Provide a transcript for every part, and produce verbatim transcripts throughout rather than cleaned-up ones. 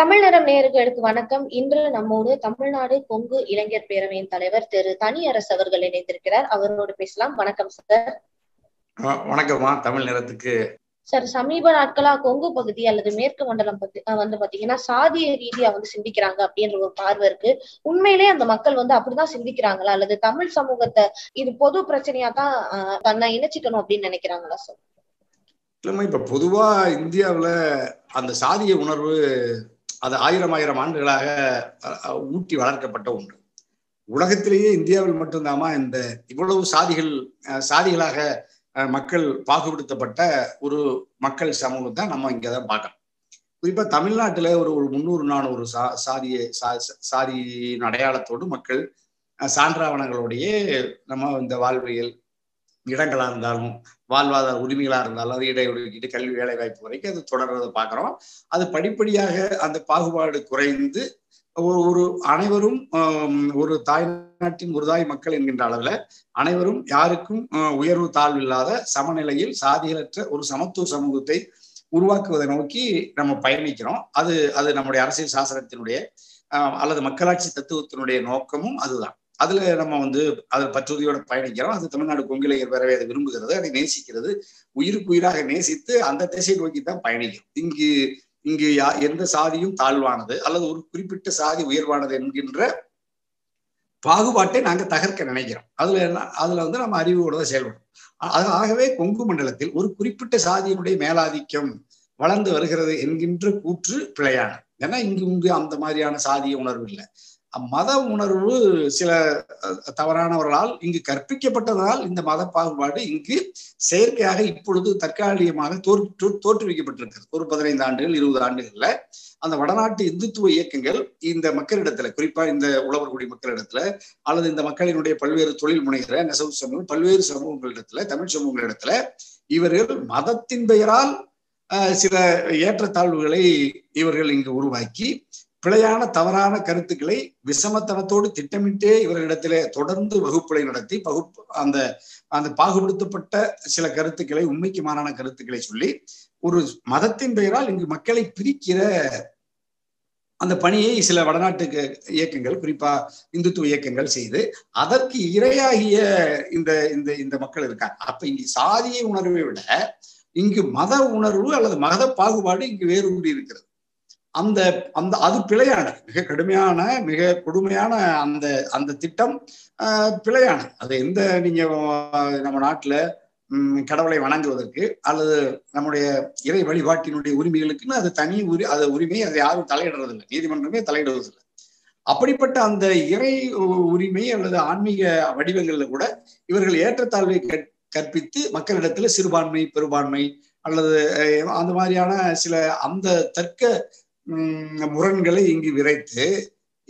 தமிழ்நரம் நேயர்களுக்கு வணக்கம். இன்று நம்மோடு தமிழ்நாடு கொங்கு இளைஞர் பேரவையின் தலைவர் திரு தனியரசு அவர்கள் இணைந்திருக்கிறார். அவரோடு பேசலாம். வணக்கம் சார். வணக்கம்மா. தமிழ் நேரத்துக்கு சார், சமீப நாட்களா கொங்கு பகுதி அல்லது மேற்கு மண்டலம் பத்தி வந்து பாத்தீங்கன்னா சாதிய ரீதியா வந்து சிந்திக்கிறாங்க அப்படின்ற ஒரு பார்வை இருக்கு. உண்மையிலே அந்த மக்கள் வந்து அப்படிதான் சிந்திக்கிறாங்களா, அல்லது தமிழ் சமூகத்தை இது பொது பிரச்சனையா தான் தன்னை இணைச்சிக்கணும் அப்படின்னு நினைக்கிறாங்களா சார்? இல்லம்மா, இப்ப பொதுவா இந்தியாவில அந்த சாதிய உணர்வு அது ஆயிரம் ஆயிரம் ஆண்டுகளாக ஊட்டி வளர்க்கப்பட்ட ஒன்று. உலகத்திலேயே இந்தியாவில் மட்டும்தாமா இந்த இவ்வளவு சாதிகள் சாதிகளாக மக்கள் பாகுபடுத்தப்பட்ட ஒரு மக்கள் சமூகம் தான் நம்ம இங்கே தான் பார்க்கணும். குறிப்பா தமிழ்நாட்டில் ஒரு ஒரு முந்நூறு நானூறு சா சாதிய சா சாதியின் அடையாளத்தோடு மக்கள் சான்றாவணங்களோடையே நம்ம இந்த வாழ்வியல் இடங்களாக இருந்தாலும் வாழ்வாதார உரிமைகளாக இருந்தாலும் அது இடைவெளிக்கிட்டு கல்வி வேலை வாய்ப்பு வரைக்கும் அது தொடர்றதை பார்க்குறோம். அது படிப்படியாக அந்த பாகுபாடு குறைந்து ஒரு அனைவரும் ஒரு தாய் நாட்டின் ஒரு தாய் மக்கள் என்கின்ற அளவில் அனைவரும் யாருக்கும் உயர்வு தாழ்வு இல்லாத சமநிலையில் சாதிகளற்ற ஒரு சமத்துவ சமூகத்தை உருவாக்குவதை நோக்கி நம்ம பயணிக்கிறோம். அது அது நம்முடைய அரசியல் சாசனத்தினுடைய அல்லது மக்களாட்சி தத்துவத்தினுடைய நோக்கமும் அதுதான். அதுல நம்ம வந்து அதில் பற்றுறுதியோட பயணிக்கிறோம். அது தமிழ்நாடு கொங்கு இளைஞர் பேரவை அதை விரும்புகிறது, அதை நேசிக்கிறது, உயிருக்குயிராக நேசித்து அந்த திசை நோக்கி தான் பயணிக்கிறோம். இங்கு இங்கு யா எந்த சாதியும் தாழ்வானது அல்லது ஒரு குறிப்பிட்ட சாதி உயர்வானது என்கின்ற பாகுபாட்டை நாங்கள் தகர்க்க நினைக்கிறோம். அதுல அதுல வந்து நம்ம அறிவோட தான் செயல்படும். அது ஆகவே கொங்கு மண்டலத்தில் ஒரு குறிப்பிட்ட சாதியினுடைய மேலாதிக்கம் வளர்ந்து வருகிறது என்கின்ற கூற்று பிழையானது. ஏன்னா இங்கு இங்கு அந்த மாதிரியான சாதிய உணர்வு இல்லை. மத உணர்வு சில தவறானவர்களால் இங்கு கற்பிக்கப்பட்டதால் இந்த மத பாகுபாடு இங்கு செயற்கையாக இப்பொழுது தற்காலிகமாக தோற்று தோற்றுவிக்கப்பட்டிருக்கிறது. ஒரு பதினைந்து ஆண்டுகள் இருபது ஆண்டுகள்ல அந்த வடநாட்டு இந்துத்துவ இயக்கங்கள் இந்த மக்களிடத்துல, குறிப்பா இந்த உழவர்குடி மக்களிடத்துல அல்லது இந்த மக்களினுடைய பல்வேறு தொழில் முனைகிற நெசவு சமூகம் பல்வேறு சமூகங்களிடத்துல தமிழ் சமூகங்களிடத்துல இவர்கள் மதத்தின் பெயரால் சில ஏற்றத்தாழ்வுகளை இவர்கள் இங்கு உருவாக்கி பிழையான தவறான கருத்துக்களை விசமத்தனத்தோடு திட்டமிட்டே இவர்களிடத்திலே தொடர்ந்து வகுப்புகளை நடத்தி பகுப்பு அந்த அந்த பாகுபடுத்தப்பட்ட சில கருத்துக்களை உண்மைக்கு மாறான கருத்துக்களை சொல்லி ஒரு மதத்தின் பெயரால் இங்கு மக்களை பிரிக்கிற அந்த பணியை சில வடநாட்டு இயக்கங்கள் குறிப்பா இந்துத்துவ இயக்கங்கள் செய்து அதற்கு இரையாகிய இந்த இந்த இந்த மக்கள் இருக்காங்க. அப்ப இங்கு சாதிய உணர்வை விட இங்கு மத உணர்வு அல்லது மத பாகுபாடு இங்கு வேரூன்றி இருக்கிறது. அந்த அந்த அது பிழையானது, மிக கடுமையான மிக கொடுமையான அந்த அந்த திட்டம் பிழையானது. அது எந்த நீங்க நம்ம நாட்டுல உம் கடவுளை வணங்குவதற்கு அல்லது நம்முடைய இறை வழிபாட்டினுடைய உரிமைகளுக்குன்னு அது தனி உரி அது உரிமை அதை யாரும் தலையிடுறதில்லை, நீதிமன்றமே தலையிடுவதில்லை. அப்படிப்பட்ட அந்த இறை உரிமை அல்லது ஆன்மீக வடிவங்கள்ல கூட இவர்கள் ஏற்றத்தாழ்வை கற்பித்து மக்களிடத்துல சிறுபான்மை பெரும்பான்மை அல்லது அந்த மாதிரியான சில அந்த தர்க்க முரண்களை இங்கு விரைத்து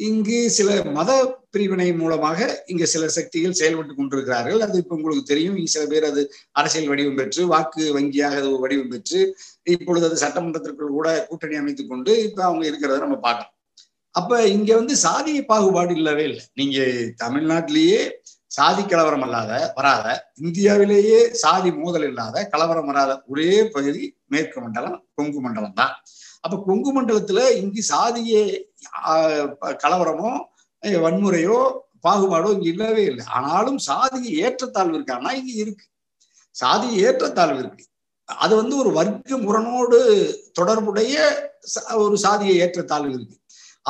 இங்கு சில மத பிரிவினை மூலமாக இங்கு சில சக்திகள் செயல்பட்டு கொண்டிருக்கிறார்கள். அது இப்போ உங்களுக்கு தெரியும், சில பேர் அது அரசியல் வடிவம் பெற்று வாக்கு வங்கியாக அது வடிவம் பெற்று இப்பொழுது அது சட்டமன்றத்திற்குள் கூட கூட்டணி அமைத்துக் கொண்டு இப்போ அவங்க இருக்கிறத நம்ம பார்க்கணும். அப்ப இங்க வந்து சாதிய பாகுபாடு இல்லவே இல்லை. நீங்க தமிழ்நாட்டிலேயே சாதி கலவரம் அல்லாத வராத, இந்தியாவிலேயே சாதி மோதல் இல்லாத கலவரம் வராத ஒரே பகுதி மேற்கு மண்டலம் கொங்கு மண்டலம் தான். அப்ப கொங்கு மண்டலத்துல இங்கு சாதிய கலவரமோ வன்முறையோ பாகுபாடோ இங்கு இல்லவே இல்லை. ஆனாலும் சாதிய ஏற்றத்தாழ்வு இருக்கான்னா இங்கு இருக்கு, சாதிய ஏற்றத்தாழ்வு இருக்கு. அது வந்து ஒரு வர்க்க முரணோடு தொடர்புடைய ஒரு சாதிய ஏற்றத்தாழ்வு இருக்கு.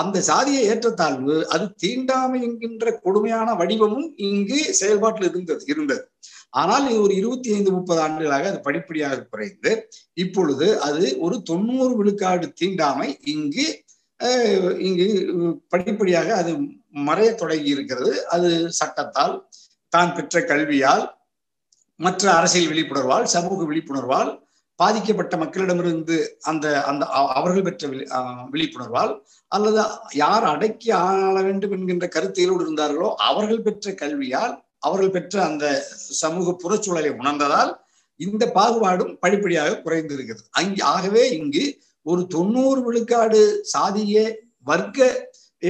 அந்த சாதிய ஏற்றத்தாழ்வு அது தீண்டாமை என்கின்ற கொடுமையான வடிவமும் இங்கு செயல்பாட்டில் இருந்தது இருந்தது ஆனால் ஒரு இருபத்தி ஐந்து முப்பது ஆண்டுகளாக அது படிப்படியாக குறைந்து இப்பொழுது அது ஒரு தொண்ணூறு விழுக்காடு தீண்டாமை இங்கு இங்கு படிப்படியாக அது மறைய தொடங்கி இருக்கிறது. அது சட்டத்தால், தான் பெற்ற கல்வியால், மற்ற அரசியல் விழிப்புணர்வால், சமூக விழிப்புணர்வால், பாதிக்கப்பட்ட மக்களிடமிருந்து அந்த அந்த அவர்கள் பெற்ற விழி விழிப்புணர்வால் அல்லது யார் அடக்கி ஆள வேண்டும் என்கின்ற கருத்திலோடு இருந்தார்களோ அவர்கள் பெற்ற கல்வியால், அவர்கள் பெற்ற அந்த சமூக புறச்சூழலை உணர்ந்ததால் இந்த பாகுபாடும் படிப்படியாக குறைந்திருக்கிறது. அங்கு ஆகவே இங்கு ஒரு தொண்ணூறு விழுக்காடு சாதிய வர்க்க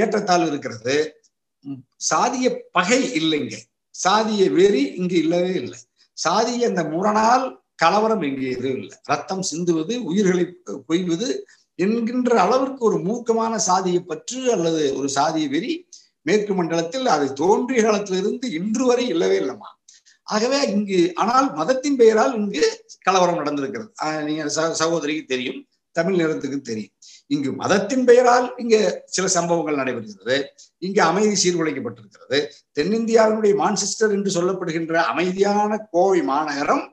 ஏற்றத்தாழ்வு இருக்கிறது. சாதிய பகை இல்லைங்க, சாதிய வெறி இங்கு இல்லவே இல்லை. சாதிய அந்த முரணால் கலவரம் இங்கு எதுவும் இல்லை. ரத்தம் சிந்துவது, உயிர்களை கொய்வது, என்கின்ற அளவிற்கு ஒரு மூக்கமான சாதியை பற்று அல்லது ஒரு சாதிய வெறி மேற்கு மண்டலத்தில் அது தோன்றிய காலத்திலிருந்து இன்று வரை இல்லவே இல்லைமா. ஆகவே இங்கு ஆனால் மதத்தின் பெயரால் இங்கு கலவரம் நடந்திருக்கிறது. நீங்க சகோதரிக்கு தெரியும், தமிழ் நேரத்துக்கு தெரியும். இங்கு மதத்தின் பெயரால் இங்கு சில சம்பவங்கள் நடைபெறுகிறது. இங்கு அமைதி சீர்குலைக்கப்பட்டிருக்கிறது. தென்னிந்தியாவினுடைய மான்செஸ்டர் என்று சொல்லப்படுகின்ற அமைதியான கோவை மாநகரம்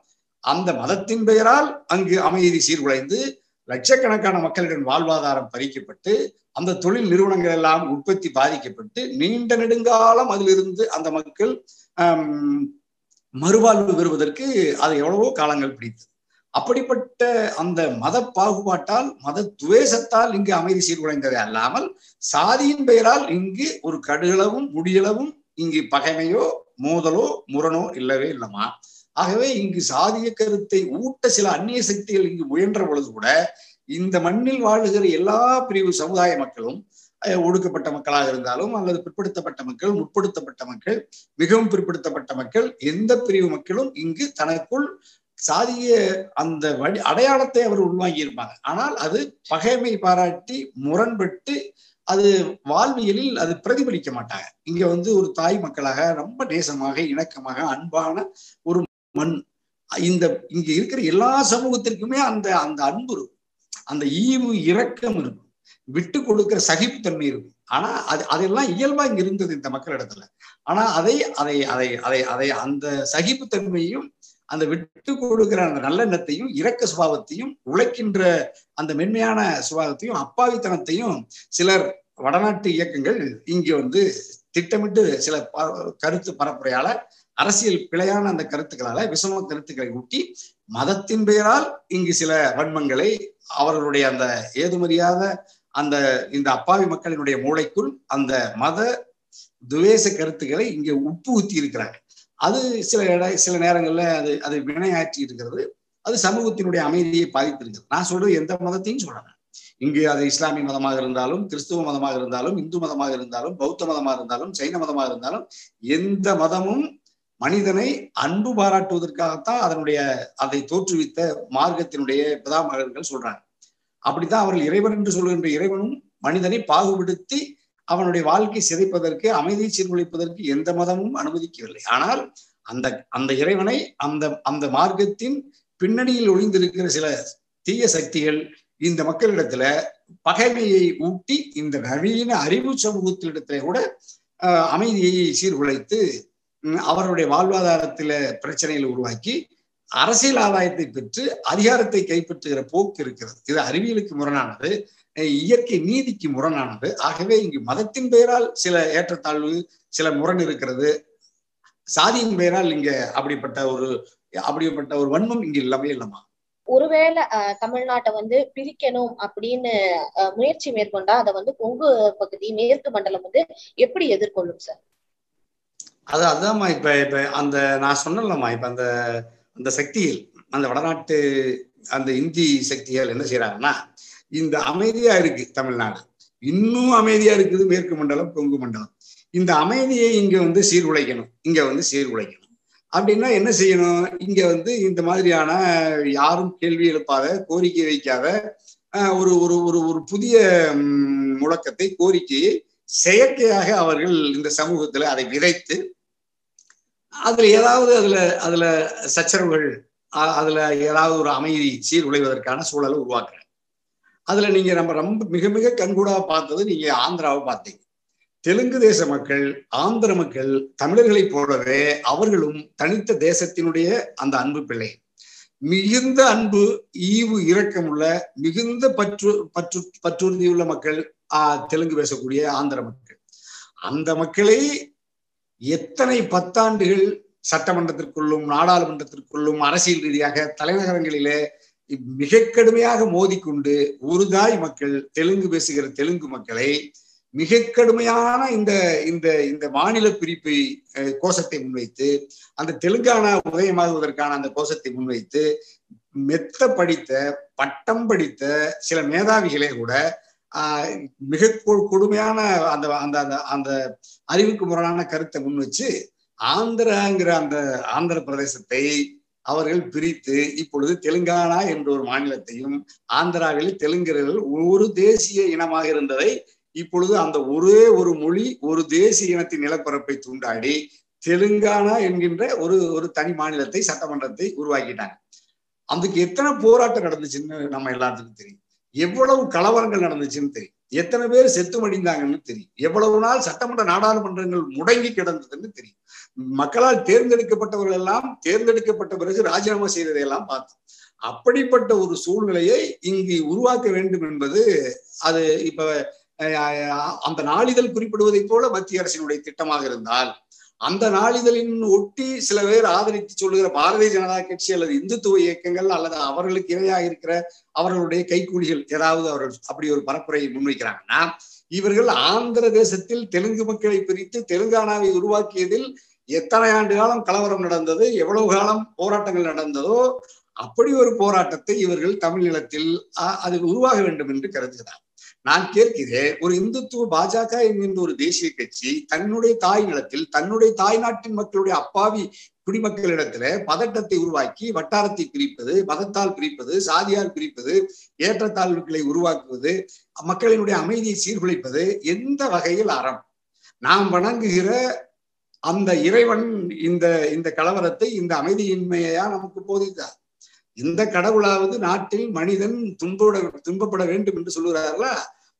அந்த மதத்தின் பெயரால் அங்கு அமைதி சீர்குலைந்து லட்சக்கணக்கான மக்களின் வாழ்வாதாரம் பறிக்கப்பட்டு அந்த தொழில் நிறுவனங்கள் எல்லாம் உற்பத்தி பாதிக்கப்பட்டு நீண்ட நெடுங்காலம் அதிலிருந்து அந்த மக்கள் ஆஹ் மறுவாழ்வு பெறுவதற்கு அது எவ்வளவோ காலங்கள் பிடித்தது. அப்படிப்பட்ட அந்த மத பாகுபாட்டால் மத துவேசத்தால் இங்கு அமைதி சீர்குலைந்ததை அல்லாமல் சாதியின் பெயரால் இங்கு ஒரு கடுகளவும் முடியளவும் இங்கு பகைமையோ மோதலோ முரணோ இல்லவே இல்லைமா. ஆகவே இங்கு சாதிய கருத்தை ஊட்ட சில அந்நிய சக்திகள் இங்கு முயன்ற பொழுது கூட இந்த மண்ணில் வாழுகிற எல்லா பிரிவு சமுதாய மக்களும் ஒடுக்கப்பட்ட மக்களாக இருந்தாலும் அல்லது பிற்படுத்தப்பட்ட மக்கள், முற்படுத்தப்பட்ட மக்கள், மிகவும் பிற்படுத்தப்பட்ட மக்கள், எந்த பிரிவு மக்களும் இங்கு தனக்குள் சாதிய அந்த வடி அடையாளத்தை அவர் உள்வாங்கி இருப்பாங்க. ஆனால் அது பகைமை பாராட்டி முரண்பட்டு அது வாழ்வியலில் அது பிரதிபலிக்க மாட்டாங்க. இங்க வந்து ஒரு தாய் மக்களாக ரொம்ப நேசமாக, இணக்கமாக, அன்பான ஒரு மண் இந்த இங்க இருக்கிற எல்லா சமூகத்திற்குமே அந்த அந்த அன்பு இருக்கும், அந்த ஈவு இரக்கம் இருக்கும், விட்டு கொடுக்கிற சகிப்புத்தன்மை இருக்கும். ஆனா அது அதெல்லாம் இயல்பா இங்க இருந்தது இந்த மக்களிடத்துல. ஆனா அதை அதை அதை அதை அதை அந்த சகிப்புத்தன்மையும் அந்த விட்டு கொடுக்கிற அந்த நல்லெண்ணத்தையும் இரக்க சுபாவத்தையும் உழைக்கின்ற அந்த மென்மையான சுபாவத்தையும் அப்பாவித்தனத்தையும் சிலர் வடநாட்டு இயக்கங்கள் இங்கே வந்து திட்டமிட்டு சில கருத்து பரப்புரையால அரசியல் பிழையான அந்த கருத்துக்களால விஷம கருத்துக்களை ஊட்டி மதத்தின் பெயரால் இங்கு சில வன்மங்களை அவர்களுடைய அந்த ஏதுமறியாத அந்த இந்த அப்பாவி மக்களினுடைய மூளைக்குள் அந்த மத துவேச கருத்துக்களை இங்கே உப்பு ஊத்தி இருக்கிறாங்க. அது சில இட சில நேரங்கள்ல அது அது வினையாற்றி இருக்கிறது. அது சமூகத்தினுடைய அமைதியை பாதித்திருக்கிறது. நான் சொல்றது எந்த மதத்தையும் சொல்றேன். இங்கு அது இஸ்லாமிய மதமாக இருந்தாலும், கிறிஸ்துவ மதமாக இருந்தாலும், இந்து மதமாக இருந்தாலும், பௌத்த மதமாக இருந்தாலும், சைன மதமாக இருந்தாலும், எந்த மதமும் மனிதனை அன்பு பாராட்டுவதற்காகத்தான் அதனுடைய அதை தோற்றுவித்த மார்க்கத்தினுடைய பிதாமகர்கள் சொல்றாங்க. அப்படித்தான் அவர்கள் இறைவன் என்று சொல்கின்ற இறைவனும் மனிதனை பாகுபடுத்தி அவனுடைய வாழ்க்கை சிதைப்பதற்கு, அமைதியை சீர்குலைப்பதற்கு எந்த மதமும் அனுமதிக்கவில்லை. ஆனால் அந்த அந்த இறைவனை அந்த அந்த மார்க்கத்தின் பின்னணியில் ஒளிந்திருக்கிற சில தீய சக்திகள் இந்த மக்களிடத்துல பகைமையை ஊட்டி இந்த நவீன அறிவு சமூகத்திலிடத்துல கூட அஹ் அமைதியை சீர்குலைத்து அவருடைய வாழ்வாதாரத்தில பிரச்சனைகளை உருவாக்கி அரசியல் ஆதாயத்தை பெற்று அதிகாரத்தை கைப்பற்றுகிற போக்கு இருக்கிறது. இது அறிவியலுக்கு முரணானது, இயற்கை நீதிக்கு முரணானது. ஆகவே இங்கு மதத்தின் பெயரால் சில ஏற்றத்தாழ்வு, சில முரண் இருக்கிறது. சாதியின் பெயரால் இங்க அப்படிப்பட்ட ஒரு அப்படிப்பட்ட ஒரு வன்மம் இங்கு இல்லவே இல்லமா. ஒருவேளை அஹ் தமிழ்நாட்டை வந்து பிரிக்கணும் அப்படின்னு முயற்சி மேற்கொண்டா அதை வந்து கொங்கு பகுதி மேற்கு மண்டலம் வந்து எப்படி எதிர்கொள்ளும் சார்? அது அதுதான்மா இப்ப இப்ப அந்த நான் சொன்னலம்மா, இப்ப அந்த அந்த சக்திகள் அந்த வடநாட்டு அந்த இந்தி சக்திகள் என்ன செய்யறாங்கன்னா, இந்த அமைதியா இருக்கு தமிழ்நாடு, இன்னும் அமைதியா இருக்குது மேற்கு மண்டலம், கொங்கு மண்டலம். இந்த அமைதியை இங்க வந்து சீர்குலைக்கணும், இங்க வந்து சீர்குலைக்கணும் அப்படின்னா என்ன செய்யணும்? இங்க வந்து இந்த மாதிரியான யாரும் கேள்வி எழுப்பாத, கோரிக்கை வைக்காத ஒரு ஒரு ஒரு ஒரு புதிய முழக்கத்தை, கோரிக்கையை செயற்கையாக அவர்கள் இந்த சமூகத்துல அதை விதைத்து அதுல ஏதாவது அதுல அதுல சச்சரவுகள், அதுல ஏதாவது ஒரு அமைதி சீர்குலைவதற்கான சூழலை உருவாக்குறாங்க. அதுல நீங்க நம்ம ரொம்ப மிக மிக கண்கூடாக பார்த்தது நீங்க ஆந்திராவை பார்த்தீங்க. தெலுங்கு தேச மக்கள், ஆந்திர மக்கள் தமிழர்களை போலவே அவர்களும் தனித்த தேசத்தினுடைய அந்த அன்பு பிள்ளை, மிகுந்த அன்பு ஈவு இரக்கமுள்ள மிகுந்த பற்று பற்று பற்றுறுதியுள்ள மக்கள் ஆஹ் தெலுங்கு பேசக்கூடிய ஆந்திர மக்கள். அந்த மக்களை எத்தனை பத்தாண்டுகள் சட்டமன்றத்திற்குள்ளும் நாடாளுமன்றத்திற்குள்ளும் அரசியல் ரீதியாக தலைநகரங்களிலே மிக கடுமையாக மோதிக்கொண்டு ஒரு தாய் மக்கள் தெலுங்கு பேசுகிற தெலுங்கு மக்களை மிக கடுமையான இந்த இந்த இந்த மாநில பிரிப்பை கோஷத்தை முன்வைத்து அந்த தெலுங்கானா உதயமாகுவதற்கான அந்த கோஷத்தை முன்வைத்து மெத்த படித்த பட்டம் படித்த சில மேதாவிகளே கூட ஆஹ் மிக கொடுமையான அந்த அந்த அந்த அறிவுக்கு முரணான கருத்தை முன் வச்சு ஆந்திராங்கிற அந்த ஆந்திர பிரதேசத்தை அவர்கள் பிரித்து இப்பொழுது தெலுங்கானா என்ற ஒரு மாநிலத்தையும் ஆந்திராவில் தெலுங்கர்கள் ஒரு தேசிய இனமாக இருந்ததை இப்பொழுது அந்த ஒரே ஒரு மொழி ஒரு தேசிய இனத்தின் நிலப்பரப்பை தூண்டாடி தெலுங்கானா என்கின்ற ஒரு ஒரு தனி மாநிலத்தை சட்டமன்றத்தை உருவாக்கிட்டாங்க. அதுக்கு எத்தனை போராட்டம் நடந்துச்சுன்னு நம்ம எல்லாத்துக்கும் தெரியும், எவ்வளவு கலவரங்கள் நடந்துச்சுன்னு தெரியும், எத்தனை பேர் செத்து மடிந்தாங்கன்னு தெரியும், எவ்வளவு நாள் சட்டமன்ற நாடாளுமன்றங்கள் முடங்கி கிடந்ததுன்னு தெரியும். மக்களால் தேர்ந்தெடுக்கப்பட்டவர்கள் எல்லாம் தேர்ந்தெடுக்கப்பட்ட பிறகு ராஜினாமா செய்ததையெல்லாம் பார்த்து அப்படிப்பட்ட ஒரு சூழ்நிலையை இங்கு உருவாக்க வேண்டும் என்பது அது இப்ப அந்த நாளிதழ் குறிப்பிடுவதை போல மத்திய அரசினுடைய திட்டமாக இருந்தால், அந்த நாளிதழின் ஒட்டி சில பேர் ஆதரித்து சொல்லுகிற பாரதிய ஜனதா கட்சி அல்லது இந்துத்துவ இயக்கங்கள் அல்லது அவர்களுக்கு இணையாக இருக்கிற அவர்களுடைய கைக்கூலிகள் ஏதாவது அவர்கள் அப்படி ஒரு பரப்புரையை முன்வைக்கிறாங்கன்னா, இவர்கள் ஆந்திர தேசத்தில் தெலுங்கு மக்களை பிரித்து தெலுங்கானாவை உருவாக்கியதில் எத்தனை ஆண்டு காலம் கலவரம் நடந்தது, எவ்வளவு காலம் போராட்டங்கள் நடந்ததோ அப்படி ஒரு போராட்டத்தை இவர்கள் தமிழ் நிலத்தில் அதில் உருவாக வேண்டும் என்று கருதுகிறார். நான் கேட்கிறேன், ஒரு இந்துத்துவ பாஜக என்கின்ற ஒரு தேசிய கட்சி தன்னுடைய தாய் நிலத்தில் தன்னுடைய தாய் நாட்டின் மக்களுடைய அப்பாவி குடிமக்களிடத்துல பதட்டத்தை உருவாக்கி வட்டாரத்தை பிரிப்பது, மதத்தால் பிரிப்பது, சாதியால் பிரிப்பது, ஏற்றத்தாழ்வுகளை உருவாக்குவது, மக்களினுடைய அமைதியை சீர்குலைப்பது எந்த வகையில் அறம்? நாம் வணங்குகிற அந்த இறைவன் இந்த இந்த கலவரத்தை, இந்த அமைதியின்மையா நமக்கு போதித்தார். இந்த கடவுளாவது நாட்டில் மனிதன் துன்போட துன்பப்பட வேண்டும் என்று சொல்லுகிறார்களா?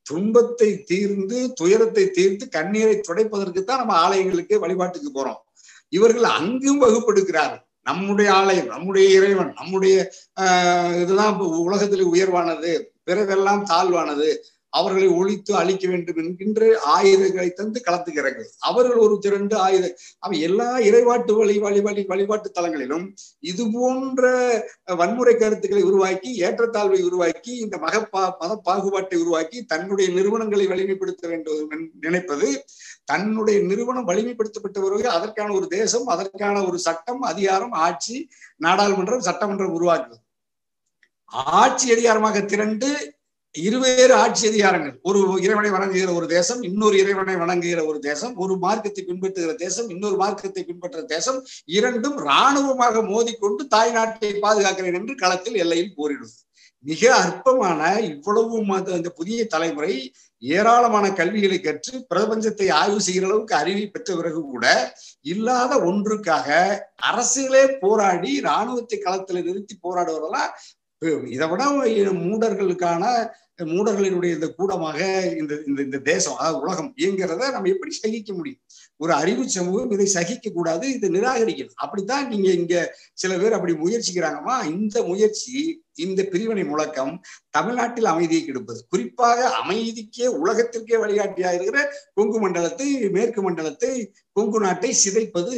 துன்பத்தை தீர்ந்து துயரத்தை தீர்த்து கண்ணீரை துடைப்பதற்குத்தான் நம்ம ஆலயங்களுக்கு வழிபாட்டுக்கு போறோம். இவர்கள் அங்கும் வகுப்படுகிறார்கள். நம்முடைய ஆலயம், நம்முடைய இறைவன், நம்முடைய ஆஹ் இதுதான் உலகத்திலே உயர்வானது, பிறவெல்லாம் தாழ்வானது, அவர்களை ஒழித்து அழிக்க வேண்டும் என்கின்ற ஆயுதங்களை தந்து கலத்துகிறார்கள். அவர்கள் ஒரு திரண்டு ஆயுத அவ எல்லா இறைவாட்டு வழி வழிபாட்டு வழிபாட்டு தலங்களிலும் இது போன்ற வன்முறை கருத்துக்களை உருவாக்கி, ஏற்றத்தாழ்வை உருவாக்கி, இந்த மகப்பா மத பாகுபாட்டை உருவாக்கி தன்னுடைய நிறுவனங்களை வலிமைப்படுத்த வேண்டும் நினைப்பது, தன்னுடைய நிறுவனம் வலிமைப்படுத்தப்பட்ட பிறகு அதற்கான ஒரு தேசம், அதற்கான ஒரு சட்டம், அதிகாரம், ஆட்சி, நாடாளுமன்றம், சட்டமன்றம் உருவாக்குவது. ஆட்சி அதிகாரமாக திரண்டு இருவேறு ஆட்சி அதிகாரங்கள், ஒரு இறைவனை வணங்குகிற ஒரு தேசம், இன்னொரு இறைவனை வணங்குகிற ஒரு தேசம், ஒரு மார்க்கத்தை பின்பற்றுகிற தேசம், இன்னொரு மார்க்கத்தை பின்பற்றுகிற தேசம், இரண்டும் இராணுவமாக மோதிக்கொண்டு தாய் நாட்டை பாதுகாக்கிறேன் என்று களத்தில் எல்லையில் போரிடுவது. மிக அற்பமான இவ்வளவு இந்த புதிய தலைமுறை ஏராளமான கல்விகளை கற்று பிரபஞ்சத்தை ஆய்வு செய்கிற அளவுக்கு அறிவை பெற்ற பிறகு கூட இல்லாத ஒன்றுக்காக அரசுகளே போராடி இராணுவத்தை களத்தில் நிறுத்தி போராடுவதெல்லாம் இதை விட மூடர்களுக்கான மூடர்களினுடைய இந்த கூடமாக இந்த இந்த தேசம் அதாவது உலகம் இயங்கிறத நம்ம எப்படி சகிக்க முடியும்? ஒரு அறிவு சமூகம் இதை சகிக்க கூடாது, இதை நிராகரிக்கணும். அப்படித்தான் நீங்க இங்க சில பேர் அப்படி முயற்சிக்கிறாங்கம்மா. இந்த முயற்சி, இந்த பிரிவினை முழக்கம் தமிழ்நாட்டில் அமைதியை கெடுப்பது, குறிப்பாக அமைதிக்கே உலகத்திற்கே வழிகாட்டியாக இருக்கிற கொங்கு மண்டலத்தை, மேற்கு மண்டலத்தை, கொங்கு நாட்டை சிதைப்பது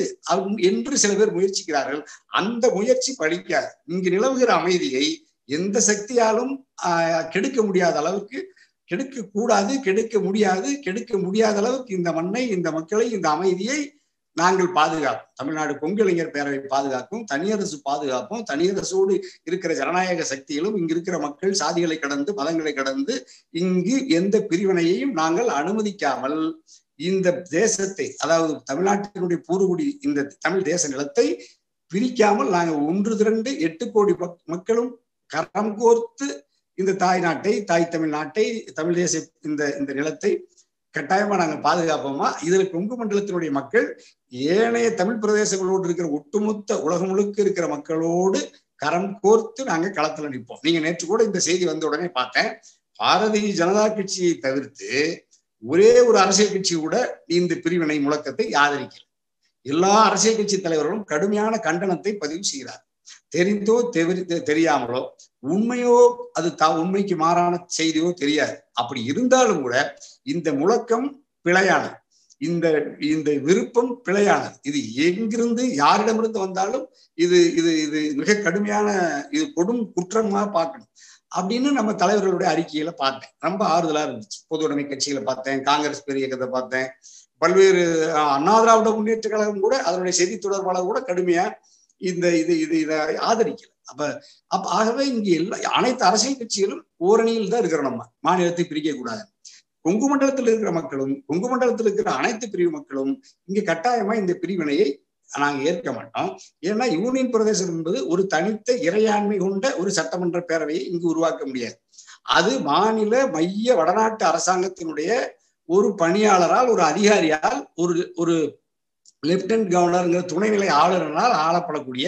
என்று சில பேர் முயற்சிக்கிறார்கள். அந்த முயற்சி பழிக்காது. இங்கு நிலவுகிற அமைதியை எந்த சக்தியாலும் ஆஹ் கெடுக்க முடியாத அளவுக்கு கெடுக்க கூடாது, கெடுக்க முடியாது, கெடுக்க முடியாத அளவுக்கு இந்த மண்ணை, இந்த மக்களை, இந்த அமைதியை நாங்கள் பாதுகாப்போம். தமிழ்நாடு கொங்கிளைஞர் பேரவை பாதுகாக்கும், தனியரசு பாதுகாப்போம். தனியரசோடு இருக்கிற ஜனநாயக சக்திகளும் இங்கு இருக்கிற மக்கள் சாதிகளை கடந்து, மதங்களை கடந்து இங்கு எந்த பிரிவினையையும் நாங்கள் அனுமதிக்காமல் இந்த தேசத்தை, அதாவது தமிழ்நாட்டினுடைய பூர்வகுடி இந்த தமிழ் தேச நிலத்தை பிரிக்காமல் நாங்கள் ஒன்று திரண்டு எட்டு கோடி மக்களும் கரம் கோர்த்து இந்த தாய் நாட்டை, தாய் தமிழ் நாட்டை, தமிழ் தேச இந்த இந்த நிலத்தை கட்டாயமா நாங்கள் பாதுகாப்போமா? இதுல கொங்கு மண்டலத்தினுடைய மக்கள் ஏனைய தமிழ் பிரதேசங்களோடு இருக்கிற ஒட்டுமொத்த உலகம் முழுக்க இருக்கிற மக்களோடு கரம் கோர்த்து நாங்கள் களத்துல நிற்போம். நீங்க நேற்று கூட இந்த செய்தி வந்த உடனே பார்த்தேன், பாரதிய ஜனதா கட்சியை தவிர்த்து ஒரே ஒரு அரசியல் கட்சி கூட இந்த பிரிவினை முழக்கத்தை ஆதரிக்கிறது. எல்லா அரசியல் கட்சி தலைவர்களும் கடுமையான கண்டனத்தை பதிவு செய்கிறார். தெரிந்தோ தெரியாமலோ உண்மையோ அது த உண்மைக்கு மாறான செய்தியோ தெரியாது. அப்படி இருந்தாலும் கூட இந்த முழக்கம் பிழையானது, இந்த இந்த விருப்பம் பிழையானது. இது எங்கிருந்து யாரிடமிருந்து வந்தாலும் இது இது இது மிக கடுமையான, இது கொடும் குற்றமா பார்க்கணும் அப்படின்னு நம்ம தலைவர்களுடைய அறிக்கையில பார்த்தேன். ரொம்ப ஆறுதலா இருந்துச்சு. பொது உடைமை கட்சியில பார்த்தேன், காங்கிரஸ் பெரிய கதை பார்த்தேன், பல்வேறு அண்ணா திராவிட முன்னேற்ற கழகம் கூட அதனுடைய செய்தி தொடர்பாளர் கூட கடுமையா இந்த இது இது இதை ஆதரிக்கல. அப்ப அப்ப ஆகவே இங்க எல்லா அனைத்து அரசியல் கட்சிகளும் ஓரணியில் தான் இருக்கிற, நம்ம மாநிலத்தை பிரிக்க கூடாது. கொங்கு மண்டலத்தில் இருக்கிற மக்களும், கொங்கு மண்டலத்தில் இருக்கிற அனைத்து பிரிவு மக்களும் இங்க கட்டாயமா இந்த பிரிவினையை நாங்கள் ஏற்க மாட்டோம். ஏன்னா யூனியன் பிரதேசம் என்பது ஒரு தனித்த இறையாண்மை கொண்ட ஒரு சட்டமன்ற பேரவையை இங்கு உருவாக்க முடியாது. அது மாநில மைய வடநாட்டு அரசாங்கத்தினுடைய ஒரு பணியாளரால், ஒரு அதிகாரியால், ஒரு ஒரு லெப்டினன்ட் கவர்னருங்கிற துணைநிலை ஆளுநரால் ஆளப்படக்கூடிய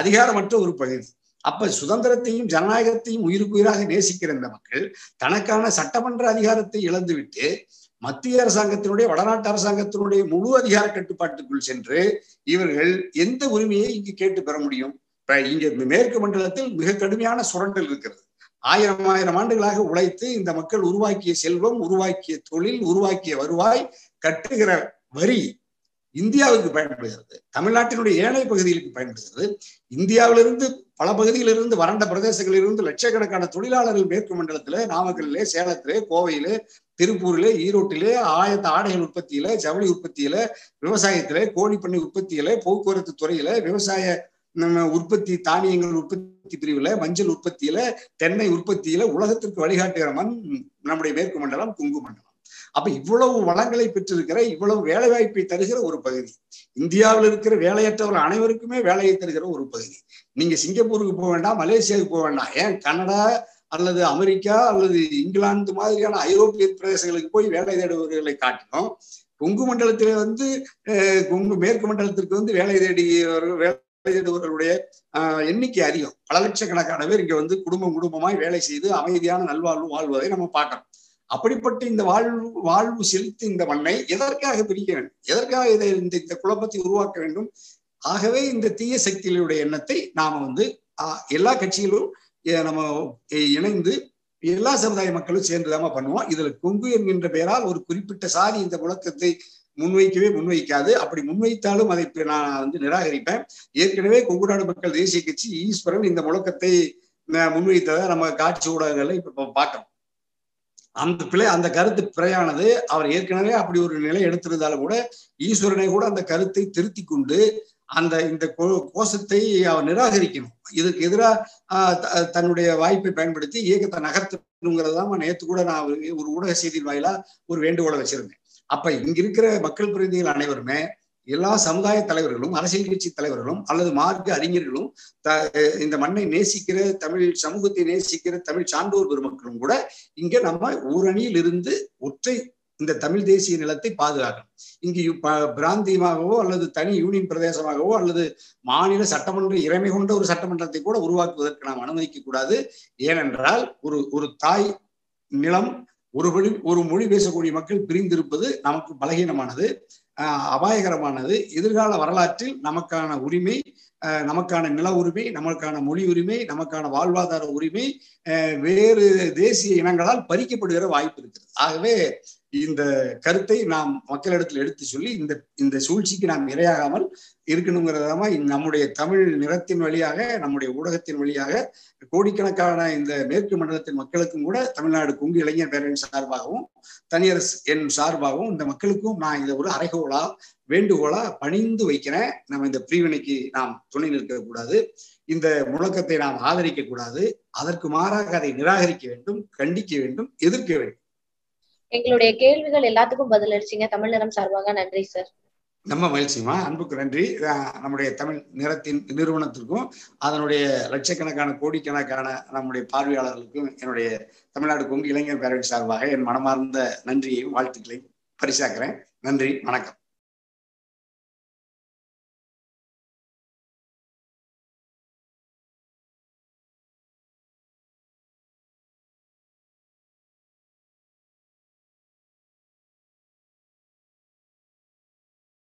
அதிகாரமற்ற ஒரு பகுதி. அப்ப சுதந்திரத்தையும் ஜனநாயகத்தையும் உயிருக்குயிராக நேசிக்கிற இந்த மக்கள் தனக்கான சட்டமன்ற அதிகாரத்தை இழந்துவிட்டு மத்திய அரசாங்கத்தினுடைய வடநாட்டு அரசாங்கத்தினுடைய முழு அதிகார கட்டுப்பாட்டுக்குள் சென்று இவர்கள் எந்த உரிமையை இங்கு கேட்டு பெற முடியும்? இங்க மேற்கு மண்டலத்தில் மிக கடுமையான சுரண்டல் இருக்கிறது. ஆயிரம் ஆயிரம் ஆண்டுகளாக உழைத்து இந்த மக்கள் உருவாக்கிய செல்வம், உருவாக்கிய தொழில், உருவாக்கிய வருவாய், கட்டுகிற வரி இந்தியாவுக்கு பயன்படுகிறது, தமிழ்நாட்டினுடைய ஏனைய பகுதிகளுக்கு பயன்படுகிறது. இந்தியாவிலிருந்து பல பகுதிகளிலிருந்து, வறண்ட பிரதேசங்களிலிருந்து லட்சக்கணக்கான தொழிலாளர்கள் மேற்கு மண்டலத்திலே, நாமக்கல்லே, சேலத்திலே, கோவையிலே, திருப்பூரிலே, ஈரோட்டிலே, ஆயத்த ஆடைகள் உற்பத்தியில, ஜவுளி உற்பத்தியில, விவசாயத்திலே, கோழிப்பண்ணை உற்பத்தியில, போக்குவரத்து துறையில, விவசாய உற்பத்தி தானியங்கள் உற்பத்தி பிரிவுல, மஞ்சள் உற்பத்தியில, தென்னை உற்பத்தியில உலகத்திற்கு வழிகாட்டுகிற மண் நம்முடைய மேற்கு மண்டலம், குங்கு மண்டலம். அப்ப இவ்வளவு வளங்களை பெற்றிருக்கிற, இவ்வளவு வேலை வாய்ப்பை தருகிற ஒரு பகுதி, இந்தியாவில் இருக்கிற வேலையற்றவர்கள் அனைவருக்குமே வேலையை தருகிற ஒரு பகுதி. நீங்க சிங்கப்பூருக்கு போக வேண்டாம், மலேசியாவுக்கு போக வேண்டாம், ஏன் கனடா அல்லது அமெரிக்கா அல்லது இங்கிலாந்து மாதிரியான ஐரோப்பிய பிரதேசங்களுக்கு போய் வேலை தேடுபவர்களை காட்டினோம், கொங்கு மண்டலத்திலே வந்து கொங்கு மேற்கு மண்டலத்திற்கு வந்து வேலை தேடியவர்கள் வேலை தேடுபவர்களுடைய எண்ணிக்கை அதிகம். பல லட்சக்கணக்கான பேர் இங்க வந்து குடும்பம் குடும்பமாய் வேலை செய்து அமைதியான நல்வாழ்வு வாழ்வதை நம்ம பார்க்கணும். அப்படிப்பட்ட இந்த வாழ்வு வாழ்வு செலுத்தி இந்த மண்ணை எதற்காக பிரிக்க வேண்டும்? எதற்காக இதை இந்த குழப்பத்தை உருவாக்க வேண்டும்? ஆகவே இந்த தீய சக்திகளுடைய எண்ணத்தை நாம வந்து எல்லா கட்சிகளும் நம்ம இணைந்து எல்லா சமுதாய மக்களும் சேர்ந்துதாம பண்ணுவோம். இதுல கொங்கு என்கின்ற பெயரால் ஒரு குறிப்பிட்ட சாதி இந்த முழக்கத்தை முன்வைக்கவே முன்வைக்காது. அப்படி முன்வைத்தாலும் அதை நான் வந்து நிராகரிப்பேன். ஏற்கனவே கொங்கு நாடு மக்கள் தேசிய கட்சி ஈஸ்வரன் இந்த முழக்கத்தை முன்வைத்ததை நம்ம காட்சி ஊடகங்கள்ல இப்ப பார்க்கணும். அந்த பிழை, அந்த கருத்து பிழையானது. அவர் ஏற்கனவே அப்படி ஒரு நிலை எடுத்திருந்தாலும் கூட ஈஸ்வரனை கூட அந்த கருத்தை திருத்தி கொண்டு அந்த இந்த கோஷத்தை அவர் நிராகரிக்கணும். இதுக்கு எதிராக தன்னுடைய வாய்ப்பை பயன்படுத்தி இயக்கத்தை நகர்த்தணுங்கிறதான் நேற்று கூட நான் ஒரு ஊடக செய்தியின் வாயிலா ஒரு வேண்டுகோளை வச்சிருந்தேன். அப்ப இங்க இருக்கிற மக்கள் பிரதிநிதிகள் அனைவருமே, எல்லா சமுதாய தலைவர்களும், அரசியல் கட்சி தலைவர்களும் அல்லது மார்க்க அறிஞர்களும், இந்த மண்ணை நேசிக்கிற தமிழ் சமூகத்தை நேசிக்கிற தமிழ் சான்றோர் பெருமக்களும் கூட இங்க நம்ம ஊரணியில் இருந்து ஒற்றை இந்த தமிழ் தேசிய நிலத்தை பாதுகாக்கணும். இங்கு பிராந்தியமாகவோ அல்லது தனி யூனியன் பிரதேசமாகவோ அல்லது மாநில சட்டமன்ற இறைமை கொண்ட ஒரு சட்டமன்றத்தை கூட உருவாக்குவதற்கு நாம் அனுமதிக்க கூடாது. ஏனென்றால் ஒரு ஒரு தாய் நிலம், ஒரு மொழி ஒரு மொழி பேசக்கூடிய மக்கள் பிரிந்திருப்பது நமக்கு பலகீனமானது, அபாயகரமானது. எதிர்கால வரலாற்றில் நமக்கான உரிமை, நமக்கான நில உரிமை, நமக்கான மொழி உரிமை, நமக்கான வாழ்வாதார உரிமை வேறு தேசிய இனங்களால் பறிக்கப்படுகிற வாய்ப்பு இருக்கிறது. ஆகவே இந்த கருத்தை நாம் மக்களிடத்தில் எடுத்து சொல்லி இந்த இந்த சூழ்ச்சிக்கு நாம் இரையாகாமல் இருக்கணுங்கிறதாம நம்முடைய தமிழ் நிறத்தின் வழியாக, நம்முடைய ஊடகத்தின் வழியாக கோடிக்கணக்கான இந்த மேற்கு மண்டலத்தின் மக்களுக்கும் கூட தமிழ்நாடு கொங்கு இளைஞர் பேரவையின் சார்பாகவும் தனியரசு என் சார்பாகவும் இந்த மக்களுக்கும் நான் இதை ஒரு அறைகோளா, வேண்டுகோளா பணிந்து வைக்கிறேன். நம்ம இந்த பிரிவினைக்கு நாம் துணை நிற்க கூடாது. இந்த முழக்கத்தை நாம் ஆதரிக்க கூடாது. அதற்கு மாறாக அதை நிராகரிக்க வேண்டும், கண்டிக்க வேண்டும், எதிர்க்க வேண்டும். எங்களுடைய கேள்விகள் எல்லாத்துக்கும் பதிலளிச்சீங்க. தமிழ் நிறம் சார்பாக நன்றி சார். நம்ம மகிழ்ச்சிமா, அன்புக்கு நன்றி. நம்முடைய தமிழ் நிறத்தின் நிறுவனத்திற்கும் அதனுடைய லட்சக்கணக்கான கோடிக்கணக்கான நம்முடைய பார்வையாளர்களுக்கும் என்னுடைய தமிழ்நாடு கொங்கு இளைஞர் பேரவை சார்பாக என் மனமார்ந்த நன்றியையும் வாழ்த்துக்களையும் பரிசாக்கிறேன். நன்றி, வணக்கம்.